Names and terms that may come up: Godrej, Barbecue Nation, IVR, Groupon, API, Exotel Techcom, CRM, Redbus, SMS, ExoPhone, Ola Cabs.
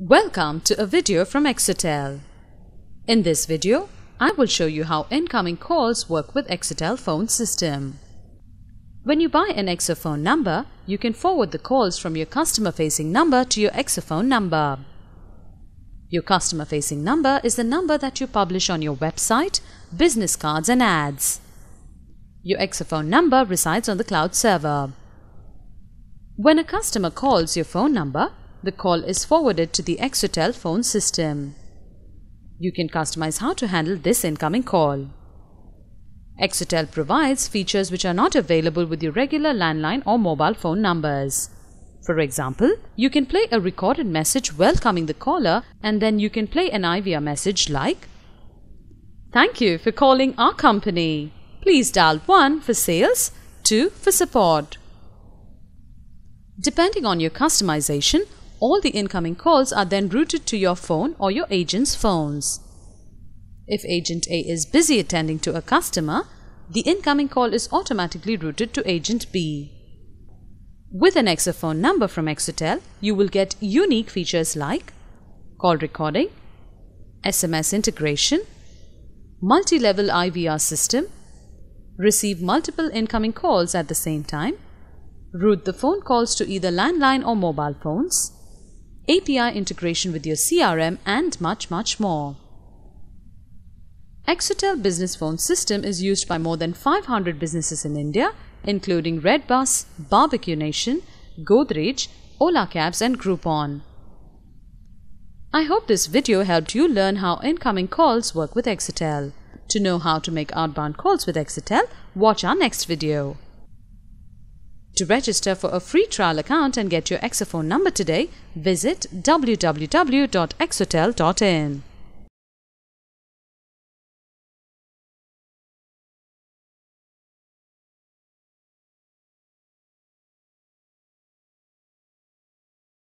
Welcome to a video from Exotel. In this video, I will show you how incoming calls work with Exotel phone system. When you buy an ExoPhone number, you can forward the calls from your customer-facing number to your ExoPhone number. Your customer-facing number is the number that you publish on your website, business cards and ads. Your ExoPhone number resides on the cloud server. When a customer calls your phone number, the call is forwarded to the Exotel phone system. You can customize how to handle this incoming call. Exotel provides features which are not available with your regular landline or mobile phone numbers. For example, you can play a recorded message welcoming the caller, and then you can play an IVR message like, "Thank you for calling our company. Please dial 1 for sales, 2 for support." Depending on your customization, all the incoming calls are then routed to your phone or your agent's phones. If Agent A is busy attending to a customer, the incoming call is automatically routed to Agent B. With an ExoPhone number from Exotel, you will get unique features like call recording, SMS integration, multi-level IVR system, receive multiple incoming calls at the same time, route the phone calls to either landline or mobile phones, API integration with your CRM, and much more. Exotel business phone system is used by more than 500 businesses in India, including Redbus, Barbecue Nation, Godrej, Ola Cabs and Groupon. I hope this video helped you learn how incoming calls work with Exotel. To know how to make outbound calls with Exotel, watch our next video. To register for a free trial account and get your ExoPhone number today, visit www.exotel.in.